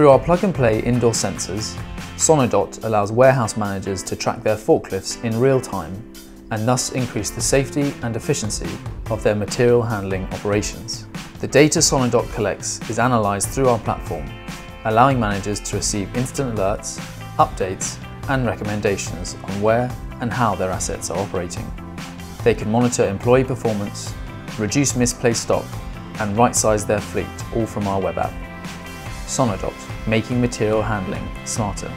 Through our plug-and-play indoor sensors, Sonodot allows warehouse managers to track their forklifts in real time and thus increase the safety and efficiency of their material handling operations. The data Sonodot collects is analysed through our platform, allowing managers to receive instant alerts, updates and recommendations on where and how their assets are operating. They can monitor employee performance, reduce misplaced stock and right-size their fleet, all from our web app. Sonodot, making material handling smarter.